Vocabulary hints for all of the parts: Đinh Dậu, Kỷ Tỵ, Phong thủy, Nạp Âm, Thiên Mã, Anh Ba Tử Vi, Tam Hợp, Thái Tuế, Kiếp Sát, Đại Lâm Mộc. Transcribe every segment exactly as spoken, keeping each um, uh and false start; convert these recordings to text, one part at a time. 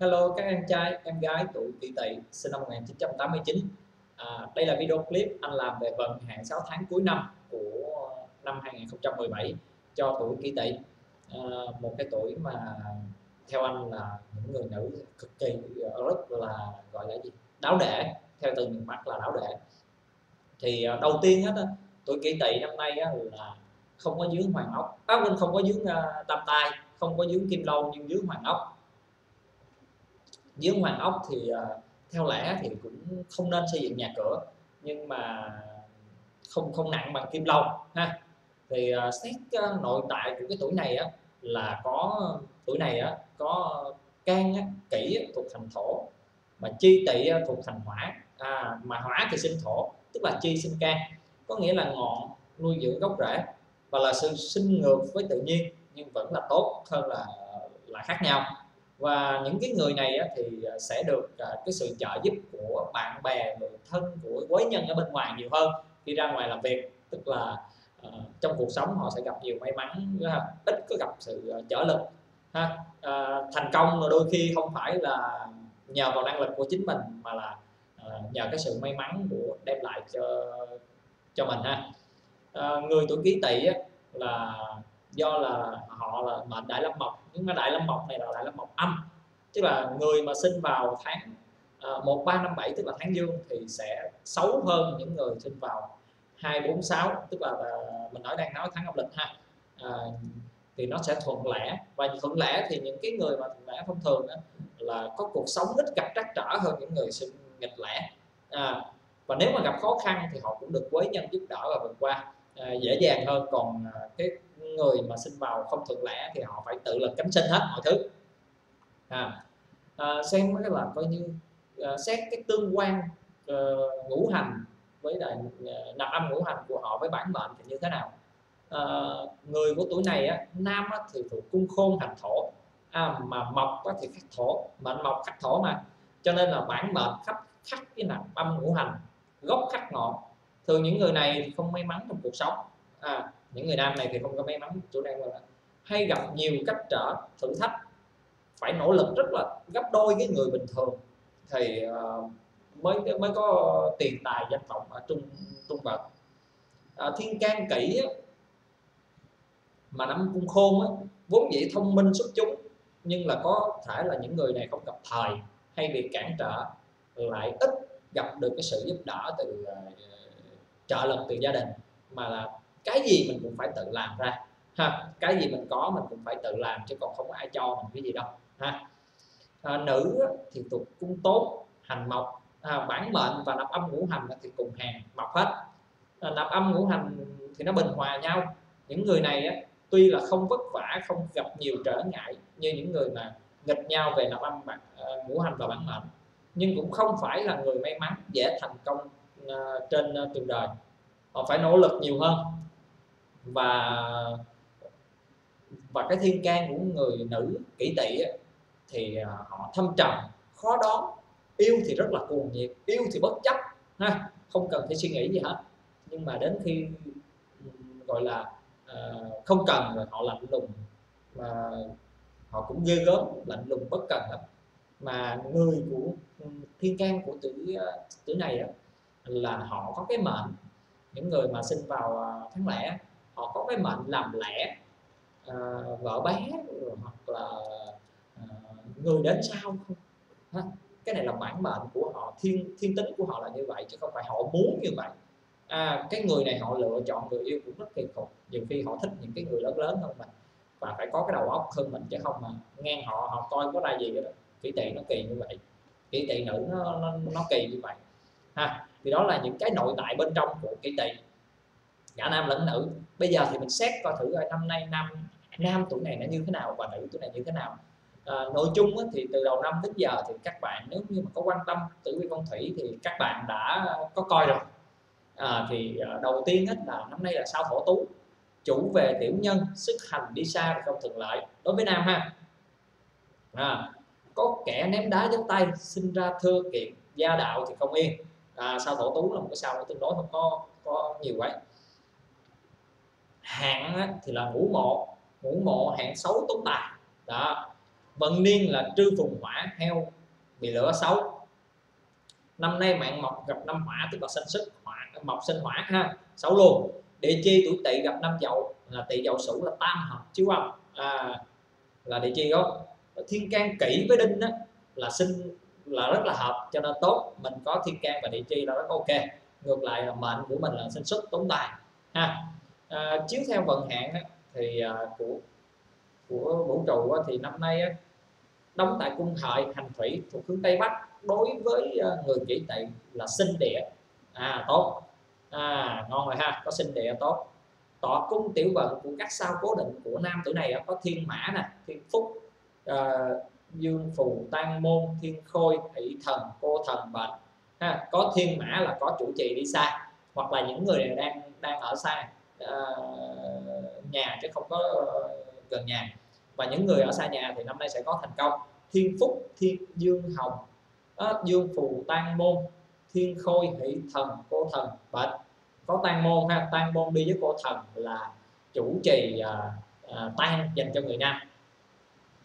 Hello các em trai, em gái tuổi Kỷ Tỵ sinh năm một nghìn chín trăm tám mươi chín. à, Đây là video clip anh làm về vận hạn sáu tháng cuối năm của năm hai nghìn không trăm mười bảy cho tuổi Kỷ Tỵ. à, Một cái tuổi mà theo anh là những người nữ cực kỳ rất là gọi là gì? Đáo để, theo từ những mặt là đáo để. Thì à, đầu tiên hết, á, tuổi Kỷ Tỵ năm nay á, là không có dướng hoàng ốc, à, không có dướng uh, tam tai, không có dướng kim lâu nhưng dướng hoàng ốc. Dướng hoàng ốc thì uh, theo lẽ thì cũng không nên xây dựng nhà cửa, nhưng mà không không nặng bằng kim long ha. Thì uh, xét uh, nội tại của cái tuổi này á, là có tuổi này á, có can á, kỷ thuộc thành thổ, mà chi tỵ thuộc thành hỏa, à, mà hỏa thì sinh thổ, tức là chi sinh can, có nghĩa là ngọn nuôi dưỡng gốc rễ và là sự sinh ngược với tự nhiên, nhưng vẫn là tốt hơn là là khác nhau. Và những cái người này thì sẽ được cái sự trợ giúp của bạn bè, người thân, của quý nhân ở bên ngoài nhiều hơn khi ra ngoài làm việc, tức là uh, trong cuộc sống họ sẽ gặp nhiều may mắn, ít có gặp sự trở lực ha. Uh, thành công là đôi khi không phải là nhờ vào năng lực của chính mình, mà là uh, nhờ cái sự may mắn của đem lại cho cho mình ha. Uh, người tuổi Kỷ Tỵ là do là họ là mệnh đại lâm mộc, nhưng mà đại lâm mộc này là đại lâm mộc âm, tức là người mà sinh vào tháng một ba năm bảy tức là tháng dương thì sẽ xấu hơn những người sinh vào hai bốn sáu, tức là mình nói đang nói tháng âm lịch ha. À, thì nó sẽ thuận lẽ, và thuận lẽ thì những cái người mà thuận lẽ thông thường đó, là có cuộc sống ít gặp trắc trở hơn những người sinh nghịch lẽ. À, và nếu mà gặp khó khăn thì họ cũng được quý nhân giúp đỡ và vượt qua à, dễ dàng hơn. Còn cái người mà sinh vào không thuận lẽ thì họ phải tự lực cánh sinh hết mọi thứ. à, à, Xem cái là coi như à, xét cái tương quan à, ngũ hành với lại nạp âm ngũ hành của họ với bản mệnh thì như thế nào. à, Người của tuổi này á, nam á, thì thuộc cung khôn hành thổ, à, mà mộc á, thì khắc thổ, mệnh mộc khắc thổ mà, cho nên là bản mệnh khắc khắc với nạp âm ngũ hành, gốc khắc ngọn. Thường những người này thì không may mắn trong cuộc sống. à, Những người nam này thì không có may mắn, chủ đang là hay gặp nhiều cách trở, thử thách, phải nỗ lực rất là gấp đôi cái người bình thường thì uh, mới mới có tiền tài danh vọng ở trung trung vật. À, thiên can kỷ á, mà năm cung khôn á, vốn dĩ thông minh xuất chúng, nhưng là có thể là những người này không gặp thời, hay bị cản trở, lại ít gặp được cái sự giúp đỡ từ uh, trợ lực từ gia đình, mà là cái gì mình cũng phải tự làm ra ha, cái gì mình có mình cũng phải tự làm chứ còn không có ai cho mình cái gì đâu ha. À, nữ thì thuộc cung tốt hành mộc, à, bản mệnh và nạp âm ngũ hành thì cùng hàng mộc hết. À, nạp âm ngũ hành thì nó bình hòa nhau. Những người này á, tuy là không vất vả, không gặp nhiều trở ngại như những người mà nghịch nhau về nạp âm uh, ngũ hành và bản mệnh, nhưng cũng không phải là người may mắn dễ thành công uh, trên uh, trường đời. Họ phải nỗ lực nhiều hơn. Và và cái thiên can của người nữ Kỷ Tỵ thì họ thâm trầm, khó đoán, yêu thì rất là cuồng nhiệt, yêu thì bất chấp ha, không cần phải suy nghĩ gì hết, nhưng mà đến khi gọi là uh, không cần rồi họ lạnh lùng, mà họ cũng ghê gớm, lạnh lùng bất cần lắm. Mà người của thiên can của tuổi tuổi này là họ có cái mệnh, những người mà sinh vào tháng lẻ họ có cái mệnh làm lẽ, à, vợ bé hoặc là à, người đến sau không ha? Cái này là bản mệnh của họ, thiên thiên tính của họ là như vậy chứ không phải họ muốn như vậy. À, cái người này họ lựa chọn người yêu cũng rất kỳ cục, nhiều khi họ thích những cái người lớn lớn hơn mình và phải có cái đầu óc hơn mình, chứ không mà ngang họ họ coi có ra gì đó. Kỷ Tỵ nó kỳ như vậy, Kỷ Tỵ nữ nó, nó, nó kỳ như vậy ha. Thì đó là những cái nội tại bên trong của Kỷ Tỵ, cả nam lẫn nữ. Bây giờ thì mình xét coi thử coi năm nay năm nam tuổi này nó như thế nào và nữ tuổi này như thế nào. À, nội chung á, thì từ đầu năm đến giờ thì các bạn nếu như mà có quan tâm tử vi phong thủy thì các bạn đã có coi rồi. À, thì đầu tiên hết là năm nay là sao Thổ Tú, chủ về tiểu nhân, sức hành đi xa không thuận lợi đối với nam ha. À, có kẻ ném đá giấu tay, sinh ra thưa kiện, gia đạo thì không yên. À, sao Thổ Tú là một cái sao tương đối không có có nhiều ấy. Hạn thì là ngũ mộ, ngũ mộ hạn xấu tốn tài đó. Vận niên là trư phùng hỏa, heo bị lửa xấu. Năm nay mạng mộc gặp năm hỏa, tức là sinh sức hỏa, mộc sinh hỏa ha, xấu luôn. Địa chi tuổi Tỵ gặp năm Dậu là Tỵ Dậu Sửu, là tam hợp chiếu âm à, là địa chi đó. Thiên can Kỷ với Đinh đó là sinh là rất là hợp, cho nên tốt. Mình có thiên can và địa chi là rất ok. Ngược lại là mệnh của mình là sinh xuất tốn tài ha. À, chiếu theo vận hạn á, thì à, của của vũ trụ á, thì năm nay á, đóng tại cung Hợi hành thủy thuộc hướng tây bắc, đối với à, người Kỷ Tỵ là sinh địa à, tốt à, ngon rồi ha, có sinh địa tốt. Tọa cung tiểu vận của các sao cố định của nam tử này á, có thiên mã nè, thiên phúc, à, dương phù, tan môn, thiên khôi, thị thần, cô thần bệnh ha. Có thiên mã là có chủ trì đi xa, hoặc là những người này đang đang ở xa Uh, nhà chứ không có uh, gần nhà, và những người ở xa nhà thì năm nay sẽ có thành công. Thiên phúc, thiên dương hồng, uh, dương phù, tan môn, thiên khôi, hỷ thần, cô thần bệnh. Có tan môn ha, tan môn đi với cô thần là chủ trì uh, uh, tan dành cho người nam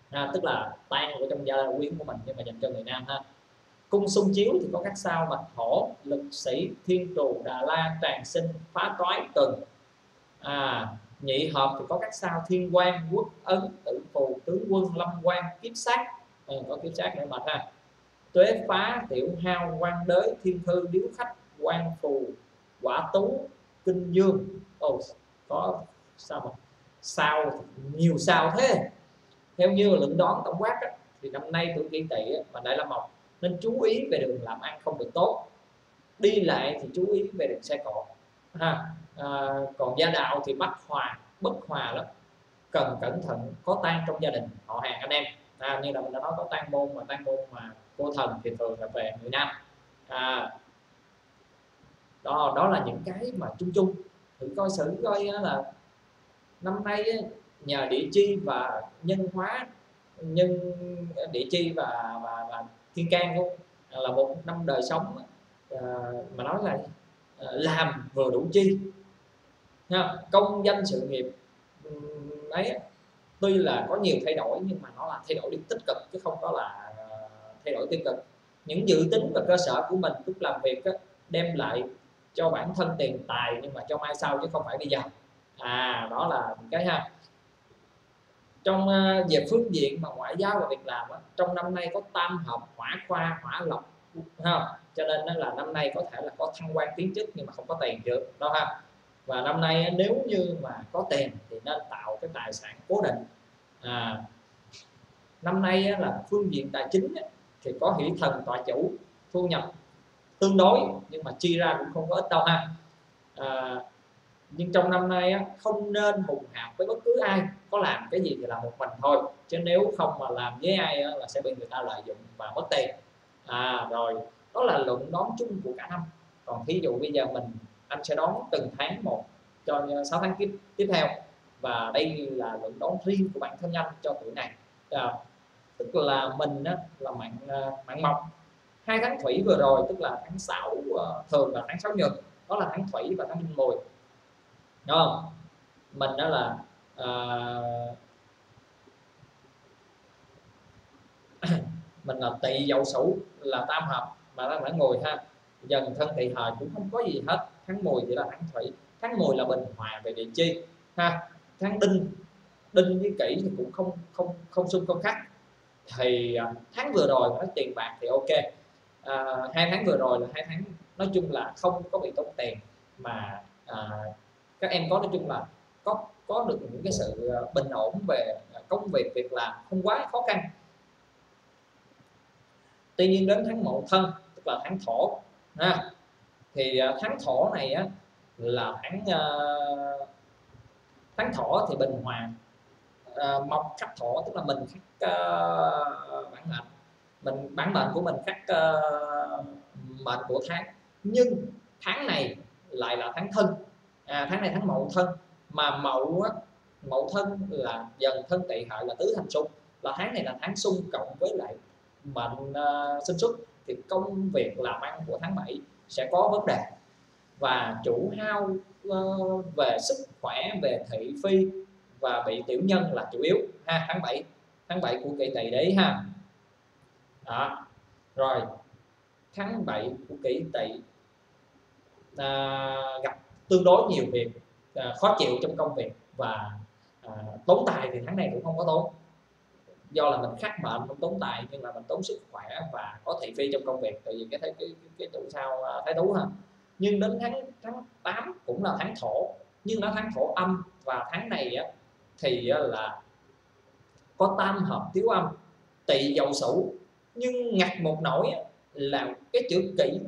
à, tức là tan của trong gia quyến của mình nhưng mà dành cho người nam ha. Cung xung chiếu thì có các sao bạch hổ, lực sĩ, thiên trù, đà la, tràng sinh, phá toái, tuần. À, nhị hợp thì có các sao thiên quan, quốc ấn, tử phù, tướng quân, lâm quan, kiếp sát à, có kiếp sát nữa mệt ha. Tuế phá, tiểu hao, quan đới, thiên thư, điếu khách, quan phù, quả tú, kinh dương. Ồ, có sao mà sao nhiều sao thế. Theo như lượng đón tổng quát á, thì năm nay tuổi Kỷ Tỵ và đại la mộc nên chú ý về đường làm ăn không được tốt, đi lại thì chú ý về đường xe cộ ha. À, còn gia đạo thì bất hòa, bất hòa lắm, cần cẩn thận. Có tan trong gia đình, họ hàng anh em à, như là mình đã nói có tan môn, mà tan môn mà cô thần thì thường là về người nam à, đó đó là những cái mà chung chung. Thử coi xử coi là năm nay nhờ địa chi và nhân hóa, nhân địa chi và, và, và thiên can luôn là một năm đời sống à, mà nói là làm vừa đủ chi nha. Công danh sự nghiệp đấy tuy là có nhiều thay đổi nhưng mà nó là thay đổi điểm tích cực chứ không có là thay đổi tiêu cực. Những dự tính và cơ sở của mình lúc làm việc đó, đem lại cho bản thân tiền tài nhưng mà cho mai sau chứ không phải bây giờ à, đó là cái ha. Trong về phương diện mà ngoại giao và việc làm đó, trong năm nay có tam hợp hỏa khoa, hỏa lộc ha, cho nên đó là năm nay có thể là có thăng quan tiến chức nhưng mà không có tiền được đó ha. Và năm nay nếu như mà có tiền thì nên tạo cái tài sản cố định à. Năm nay là phương diện tài chính thì có hỷ thần tọa chủ, thu nhập tương đối nhưng mà chi ra cũng không có ít đâu ha à, nhưng trong năm nay không nên hùng hạp với bất cứ ai, có làm cái gì thì làm một mình thôi, chứ nếu không mà làm với ai là sẽ bị người ta lợi dụng và mất tiền à. Rồi đó là luận đón chung của cả năm. Còn thí dụ bây giờ mình anh sẽ đón từng tháng một cho sáu tháng tiếp tiếp theo, và đây là luận đón riêng của bản thân anh cho tuổi này à, tức là mình đó, là mạng mạng mộc. Hai tháng thủy vừa rồi tức là tháng sáu thường và tháng sáu nhật, đó là tháng thủy và tháng đinh mùi, đúng không? Mình đó là uh, mình là Tỵ Dậu Sửu là tam hợp mà đang phải ngồi ha. Dần thân Tỵ Hợi cũng không có gì hết. Tháng mùi thì là tháng thủy, tháng mùi là bình hòa về địa chi ha. Tháng đinh, đinh với kỷ thì cũng không không không xung không khắc. Thì tháng vừa rồi nói tiền bạc thì ok à, hai tháng vừa rồi là hai tháng nói chung là không có bị tốn tiền, mà à, các em có nói chung là có có được những cái sự bình ổn về công việc, việc làm không quá khó khăn. Tuy nhiên đến tháng mậu thân tức là tháng thổ ha, thì tháng thổ này á, là tháng uh, tháng thổ thì bình hòa uh, mộc khắc thổ, tức là mình khắc uh, bản mệnh, mình bản mệnh của mình khắc uh, mệnh của tháng. Nhưng tháng này lại là tháng thân à, tháng này tháng mậu thân, mà mậu á, mậu thân là dần thân Tỵ Hợi là tứ hành xung, là tháng này là tháng xung cộng với lại mệnh uh, sinh xuất, thì công việc làm ăn của tháng bảy sẽ có vấn đề và chủ hao uh, về sức khỏe, về thị phi và bị tiểu nhân là chủ yếu ha. Tháng bảy tháng bảy của Kỷ Tỵ đấy ha. Đó. Rồi tháng bảy của Kỷ Tỵ à, gặp tương đối nhiều việc à, khó chịu trong công việc và à, tốn tài thì tháng này cũng không có tốn, do là mình khắc mệnh không tốn tài nhưng là mình tốn sức khỏe và có thị phi trong công việc, tại vì cái thấy cái cái trụ sao Thái Tú ha. Nhưng đến tháng tháng tám cũng là tháng Thổ, nhưng nó tháng Thổ âm, và tháng này á, thì á, là có tam hợp tiếu âm Tỵ Dậu Sửu, nhưng ngặt một nỗi á, là cái chữ kỷ,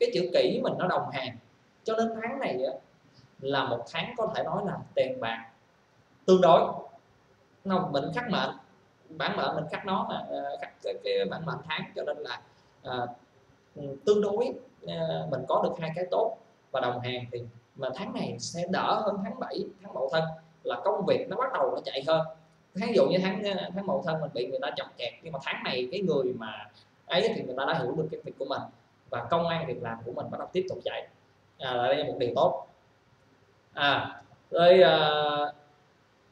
cái chữ kỷ mình nó đồng hàng, cho nên tháng này á, là một tháng có thể nói là tiền bạc tương đối. Nó mình khắc mệnh, bản mệnh mình khắc nó mà khắc cái, cái bản mệnh tháng, cho nên là à, tương đối à, mình có được hai cái tốt và đồng hàng, thì mà tháng này sẽ đỡ hơn tháng bảy, tháng Mậu Thân, là công việc nó bắt đầu nó chạy hơn. Ví dụ như tháng tháng Mậu Thân mình bị người ta chọc kẹt, nhưng mà tháng này cái người mà ấy thì người ta đã hiểu được cái việc của mình và công ăn việc làm của mình bắt đầu tiếp tục chạy, à, là đây là một điều tốt. À, tới à,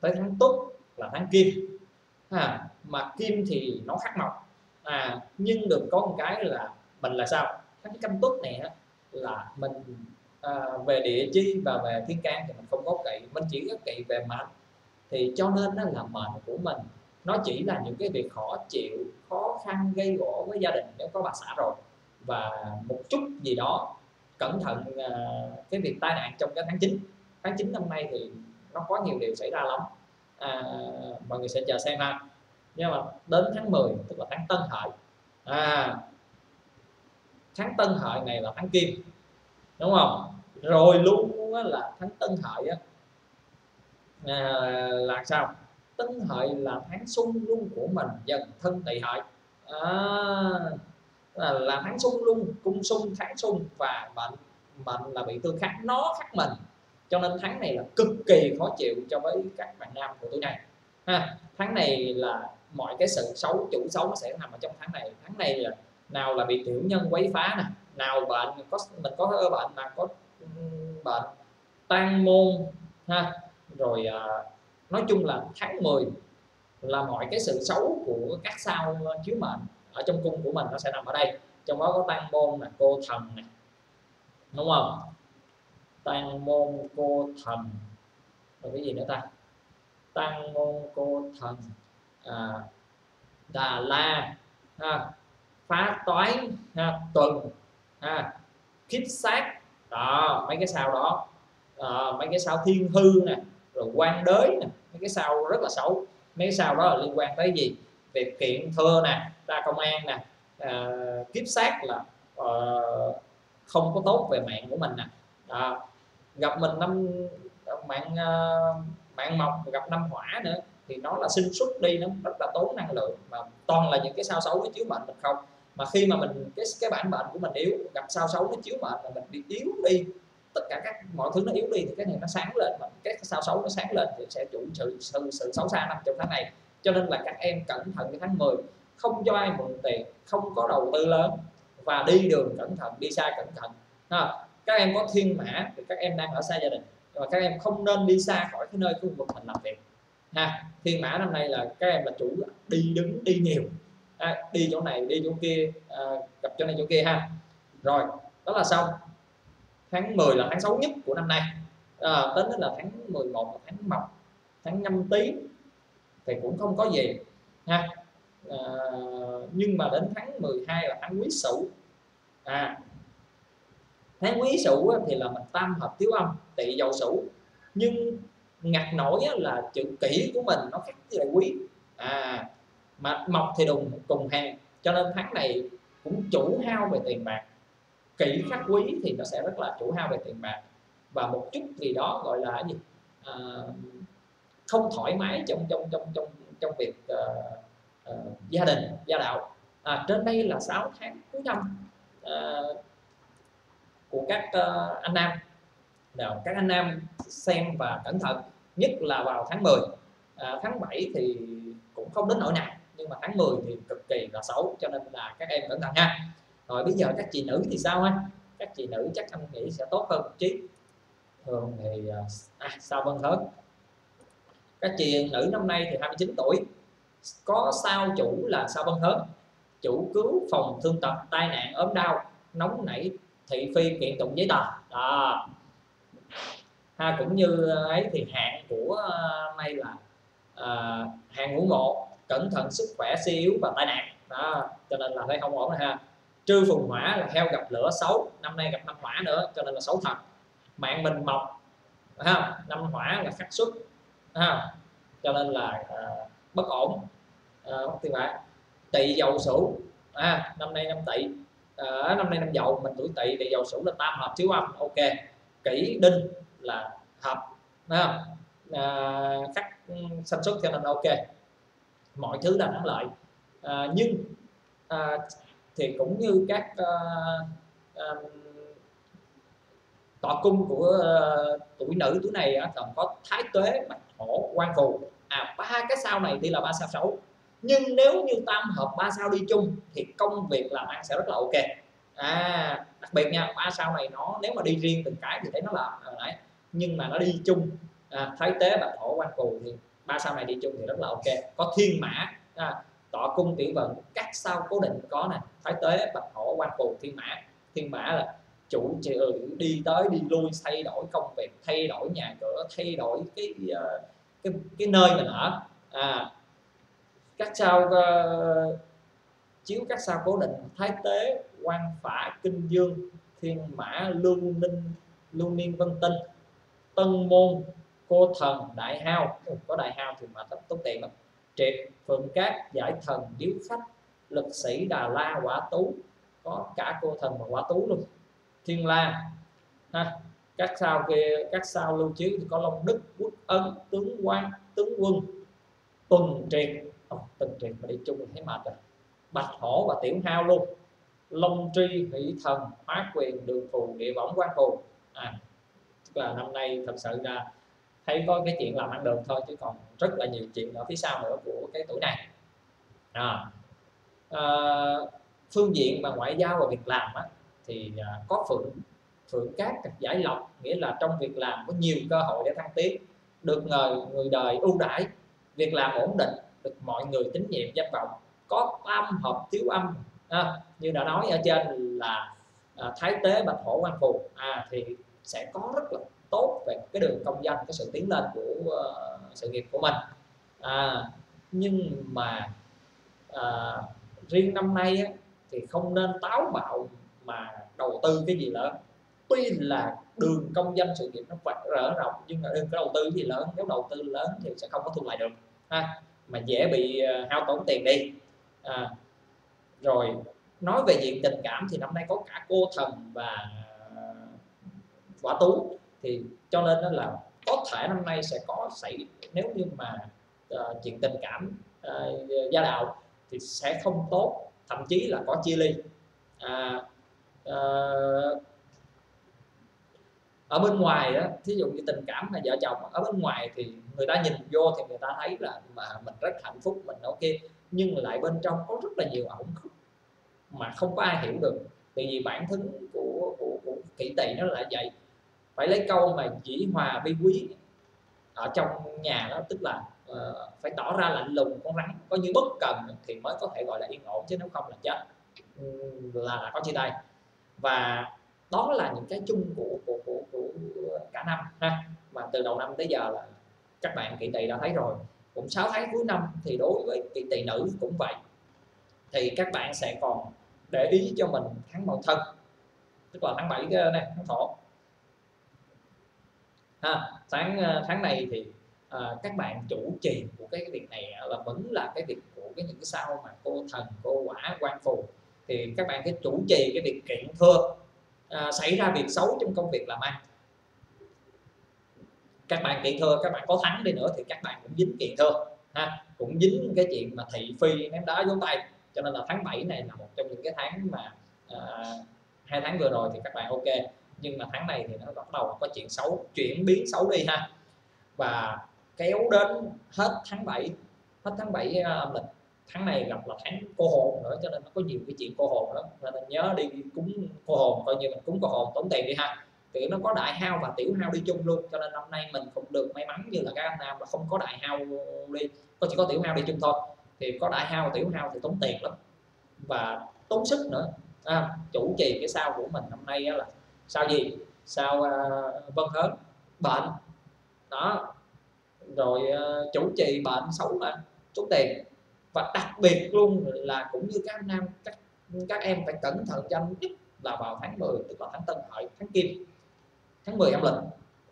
tới tháng Tuất là tháng Kim, à, mà Kim thì nó khắc mộc, à, nhưng được có một cái là mình là sao tháng Canh Tuất này á, là mình à, về địa chi và về thiên can thì mình không có kỵ, mình chỉ có kỵ về mệnh, thì cho nên là mệnh của mình nó chỉ là những cái việc khó chịu, khó khăn gây gổ với gia đình nếu có bà xã rồi, và một chút gì đó cẩn thận à, cái việc tai nạn trong cái tháng chín. Tháng chín năm nay thì nó có nhiều điều xảy ra lắm, à, mọi người sẽ chờ xem ha. Nhưng mà đến tháng mười tức là tháng Tân Hợi, à, tháng Tân Hợi này là tháng Kim đúng không, rồi luôn là tháng Tân Hợi á, à, là sao Tân Hợi là tháng xung luân của mình dần thân Tỵ Hợi, à, là, là tháng xung luân, cung xung, tháng xung, và mệnh mệnh là bị tương khắc, nó khắc mình, cho nên tháng này là cực kỳ khó chịu cho với các bạn nam của tuổi này ha. Tháng này là mọi cái sự xấu, chủ xấu nó sẽ nằm ở trong tháng này. Tháng này là nào là bị tiểu nhân quấy phá nè, nào bệnh có mình có bệnh là có bệnh tan môn ha, rồi à, nói chung là tháng mười là mọi cái sự xấu của các sao chiếu mệnh ở trong cung của mình nó sẽ nằm ở đây, trong đó có tan môn là cô thần này đúng không, tan môn, cô thần, rồi cái gì nữa ta, tan môn, cô thần, à, đà la ha, phá toái ha, tuần ha, kiếp sát đó, mấy cái sao đó, à, mấy cái sao thiên hư nè, rồi quan đới nè, mấy cái sao rất là xấu, mấy cái sao đó là liên quan tới gì, việc kiện thưa nè, ra công an nè, à, kiếp sát là à, không có tốt về mạng của mình nè. À, gặp mình năm mạng uh, mạng mộc, gặp năm hỏa nữa thì nó là sinh xuất đi, nó rất là tốn năng lượng, mà toàn là những cái sao xấu nó chiếu mệnh mình không, mà khi mà mình cái cái bản mệnh của mình yếu, gặp sao xấu nó chiếu mệnh là mình bị yếu đi, tất cả các mọi thứ nó yếu đi, thì cái này nó sáng lên, mà cái sao xấu nó sáng lên thì sẽ chủ sự sự, sự xấu xa nằm trong tháng này, cho nên là các em cẩn thận cái tháng mười, không cho ai mượn tiền, không có đầu tư lớn, và đi đường cẩn thận, đi xa cẩn thận ha. Các em có thiên mã thì các em đang ở xa gia đình, và các em không nên đi xa khỏi cái nơi khu vực mình làm việc ha. Thiên mã năm nay là các em là chủ đi đứng đi nhiều, à, đi chỗ này đi chỗ kia, à, gặp chỗ này chỗ kia ha. Rồi đó là xong. Tháng mười là tháng xấu nhất của năm nay, à, tính đến là tháng mười một là tháng mộc, tháng nhâm tý thì cũng không có gì ha, à, nhưng mà đến tháng mười hai là tháng quý sửu, à, tháng quý sửu thì là mình tam hợp tiếu âm Tỵ Dậu Sửu, nhưng ngặt nổi là chữ kỷ của mình nó khác với lại quý, à, mà mộc thì đùng cùng hàng, cho nên tháng này cũng chủ hao về tiền bạc, kỷ khắc quý thì nó sẽ rất là chủ hao về tiền bạc, và một chút gì đó gọi là gì, à, không thoải mái trong trong trong trong trong việc uh, uh, gia đình gia đạo. À, trên đây là sáu tháng cuối năm uh, của các uh, anh nam. Nào, các anh nam xem và cẩn thận, nhất là vào tháng mười. À, tháng bảy thì cũng không đến nỗi nào, nhưng mà tháng mười thì cực kỳ là xấu, cho nên là các em cẩn thận ha. Rồi bây giờ các chị nữ thì sao ha? Các chị nữ chắc anh nghĩ sẽ tốt hơn chứ. Thường thì à, sao Vân Thớn. Các chị nữ năm nay thì hai mươi chín tuổi, có sao chủ là sao Văn Hớn, chủ cứu phòng thương tật, tai nạn, ốm đau, nóng nảy, thị phi, kiện tụng giấy tờ. Đó. Ha, cũng như ấy thì hạn của may là uh, hạn ngũ ngộ, cẩn thận sức khỏe suy yếu và tai nạn. Đó, cho nên là thấy không ổn rồi ha. Trư phùng hỏa là heo gặp lửa xấu, năm nay gặp năm hỏa nữa cho nên là xấu thật. Mạng mình mộc, ha, năm hỏa là khắc xuất, ha, cho nên là uh, bất ổn. Uh, thì vậy Tỵ Dậu Sửu, à, năm nay năm Tỵ, à, năm nay năm Dậu, mình tuổi Tỵ thì Dậu Sửu là tam hợp thiếu âm, ok. Kỷ Đinh là hợp, à, khắc sanh xuất cho nên ok, mọi thứ là thắng lợi. À, nhưng à, thì cũng như các à, à, tọa cung của à, tuổi nữ tuổi này à, còn có Thái Tuế, Bạch Hổ, Quan Phù, à ba cái sao này thì là ba sao xấu. Nhưng nếu như tam hợp ba sao đi chung thì công việc làm ăn sẽ rất là ok. À, đặc biệt nha, ba sao này nó nếu mà đi riêng từng cái thì thấy nó là đấy, nhưng mà nó đi chung, à, Thái Tuế, Bạch Hổ, Quan Phù thì ba sao này đi chung thì rất là ok. Có Thiên Mã, à, tọa cung tiểu vận, các sao cố định có nè, Thái Tuế, Bạch Hổ, Quan Phù, Thiên Mã. Thiên Mã là chủ trì đi tới đi lui, thay đổi công việc, thay đổi nhà cửa, thay đổi cái cái, cái nơi mình ở. À, các sao uh, chiếu các sao cố định Thái Tuế, Quan Phả, Kinh Dương, Thiên Mã, Lưu Ninh, Lưu Niên, Vân Tinh, Tân Môn, Cô Thần, Đại Hao. Ừ, có Đại Hao thì mà tốn tiền lắm. Triệt, Phượng Cát, Giải Thần, Điếu Khách, Lực Sĩ, Đà La, Quả Tú, có cả Cô Thần và Quả Tú luôn. Thiên La, ha, các sao kia, các sao lưu chiếu thì có Long Đức, Quốc Ân, Tướng Quan, Tướng Quân, Tuần Triệt. Oh, Tuần Triệt mà đi chung thấy mệt rồi. Bạch Hổ và Tiểu Hao luôn. Long Tri, Hỷ Thần, Hóa Quyền, Đường Phù, Địa Võng, Quan Phù. À, tức là năm nay thật sự là thấy có cái chuyện làm ăn được thôi, chứ còn rất là nhiều chuyện ở phía sau nữa của cái tuổi này. À, à, phương diện mà ngoại giao và việc làm á, thì à, có Phượng, Phượng Cát, Giải Lộc, nghĩa là trong việc làm có nhiều cơ hội để thăng tiến, được người, người đời ưu đãi, việc làm ổn định, được mọi người tín nhiệm danh vọng. Có tam hợp thiếu âm, à, như đã nói ở trên là à, Thái Tuế, Bạch Hổ, Quan Phù, à, thì sẽ có rất là tốt về cái đường công danh, cái sự tiến lên của uh, sự nghiệp của mình. À, nhưng mà à, riêng năm nay á, thì không nên táo bạo mà đầu tư cái gì lớn. Tuy là đường công danh sự nghiệp nó vạch rỡ rộng, nhưng mà đừng có đầu tư cái gì lớn. Nếu đầu tư lớn thì sẽ không có thu lại được, ha, mà dễ bị uh, hao tốn tiền đi. À, rồi nói về diện tình cảm thì năm nay có cả Cô Thần và Quả Tú, thì cho nên đó là có thể năm nay sẽ có xảy, nếu như mà uh, chuyện tình cảm uh, gia đạo thì sẽ không tốt, thậm chí là có chia ly. À, uh, ở bên ngoài đó, thí dụ như tình cảm là vợ chồng, ở bên ngoài thì người ta nhìn vô thì người ta thấy là mà mình rất hạnh phúc, mình ok, nhưng lại bên trong có rất là nhiều ẩn khúc mà không có ai hiểu được. Tại vì bản thân của của, của Kỷ Tỵ nó là vậy, phải lấy câu mà chỉ hòa vi quý ở trong nhà đó, tức là uh, phải tỏ ra lạnh lùng, con rắn có như bất cần thì mới có thể gọi là yên ổn, chứ nếu không là chết, là, là có chia tay. Và đó là những cái chung của của của, của cả năm, ha, và từ đầu năm tới giờ là các bạn Kỷ Tỵ đã thấy rồi. Cũng sáu tháng cuối năm thì đối với Kỷ Tỵ nữ cũng vậy, thì các bạn sẽ còn để ý cho mình tháng mậu thân, tức là tháng bảy cái này, tháng thổ, ha, tháng tháng này thì à, các bạn chủ trì của cái việc này là vẫn là cái việc của cái những cái sao mà Cô Thần, Cô Quả, Quan Phù, thì các bạn cái chủ trì cái việc kiện thưa. À, xảy ra việc xấu trong công việc làm ăn, các bạn kiện thưa, các bạn có thắng đi nữa thì các bạn cũng dính kiện thưa, ha, cũng dính cái chuyện mà thị phi, ném đá vỗ tay. Cho nên là tháng bảy này là một trong những cái tháng mà à, hai tháng vừa rồi thì các bạn ok, nhưng mà tháng này thì nó bắt đầu có chuyện xấu, chuyển biến xấu đi, ha, và kéo đến hết tháng bảy, hết tháng bảy âm lịch. Tháng này gặp là tháng cô hồn nữa, cho nên nó có nhiều cái chuyện cô hồn lắm, nên mình nhớ đi cúng cô hồn, coi như mình cúng cô hồn tốn tiền đi, ha. Thì nó có Đại Hao và Tiểu Hao đi chung luôn, cho nên năm nay mình không được may mắn như là các anh nam, là không có Đại Hao đi, có chỉ có Tiểu Hao đi chung thôi. thì có đại hao và tiểu hao thì tốn tiền lắm và tốn sức nữa. À, chủ trì cái sao của mình năm nay là sao gì? Sao uh, Vân Hớn, bệnh đó, rồi uh, chủ trì bệnh xấu mà tốn tiền. Và đặc biệt luôn là cũng như các nam các các em phải cẩn thận cho nhất là vào tháng mười, tức là tháng Tân Hợi, tháng Kim, tháng mười âm lịch.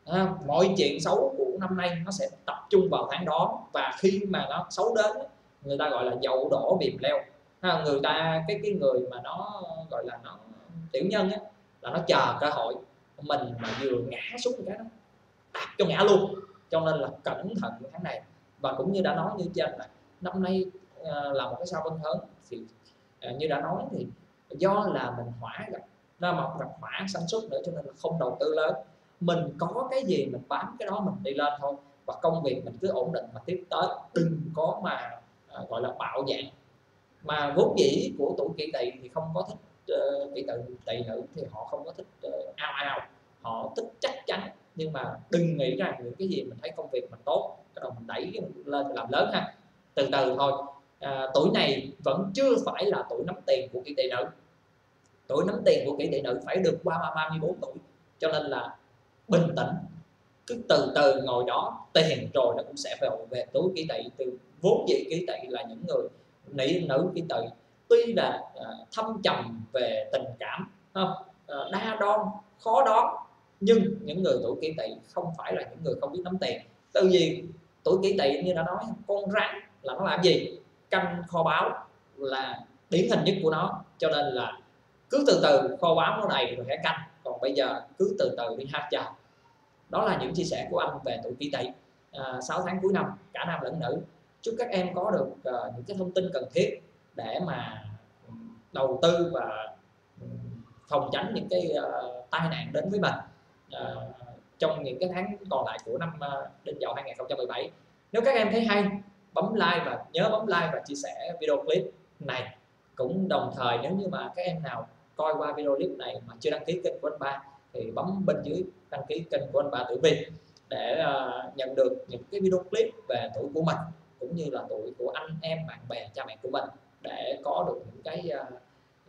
À, mọi chuyện xấu của năm nay nó sẽ tập trung vào tháng đó, và khi mà nó xấu đến người ta gọi là dậu đổ bìm leo. À, người ta cái cái người mà nó gọi là nó tiểu nhân á, là nó chờ cơ hội mình mà vừa ngã xuống cái đó đạp cho ngã luôn. Cho nên là cẩn thận tháng này. Và cũng như đã nói như trên là năm nay à, là một cái sao Vân Hớn thì à, như đã nói thì do là mình hỏa gặp ra mọc gặp hỏa sản xuất nữa, cho nên là không đầu tư lớn, mình có cái gì mình bám cái đó mình đi lên thôi, và công việc mình cứ ổn định mà tiếp tới, đừng có mà à, gọi là bạo dạn. Mà vốn dĩ của tuổi Kỷ Tỵ thì không có thích uh, Kỷ Tỵ Tỵ nữ thì họ không có thích uh, ao ao, họ thích chắc chắn. Nhưng mà đừng nghĩ rằng những cái gì mình thấy công việc mình tốt cái đầu mình đẩy mình lên làm lớn ha, từ từ thôi. À, tuổi này vẫn chưa phải là tuổi nắm tiền của Kỷ Tỵ nữ. Tuổi nắm tiền của Kỷ Tỵ nữ phải được qua ba mươi bốn tuổi, cho nên là bình tĩnh, cứ từ từ ngồi đó, tiền rồi nó cũng sẽ về về tuổi Kỷ Tỵ. Từ vốn dĩ Kỷ Tỵ là những người nị nữ Kỷ Tỵ tuy là à, thâm trầm về tình cảm, không à, đa đoan khó đoán, nhưng những người tuổi Kỷ Tỵ không phải là những người không biết nắm tiền. Từ gì tuổi Kỷ Tỵ như đã nói, con rắn là nó làm gì? Canh kho báu là điển hình nhất của nó, cho nên là cứ từ từ kho báu nó đầy rồi hãy canh, còn bây giờ cứ từ từ đi ha. Chờ đó là những chia sẻ của anh về tuổi Kỷ Tỵ à, sáu tháng cuối năm cả nam lẫn nữ. Chúc các em có được uh, những cái thông tin cần thiết để mà đầu tư và phòng tránh những cái uh, tai nạn đến với mình uh, trong những cái tháng còn lại của năm uh, Đinh Dậu hai không một bảy. Nếu các em thấy hay, bấm like và nhớ bấm like và chia sẻ video clip này. Cũng đồng thời nếu như mà các em nào coi qua video clip này mà chưa đăng ký kênh của anh Ba thì bấm bên dưới đăng ký kênh của anh Ba Tử Vi để uh, nhận được những cái video clip về tuổi của mình, cũng như là tuổi của anh em, bạn bè, cha mẹ của mình, để có được những cái uh,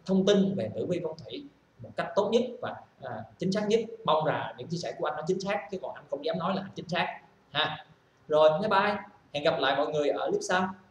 thông tin về tử vi phong thủy một cách tốt nhất và uh, chính xác nhất. Mong là những chia sẻ của anh nó chính xác, chứ còn anh không dám nói là anh chính xác ha. Rồi, bye bye, hẹn gặp lại mọi người ở clip sau.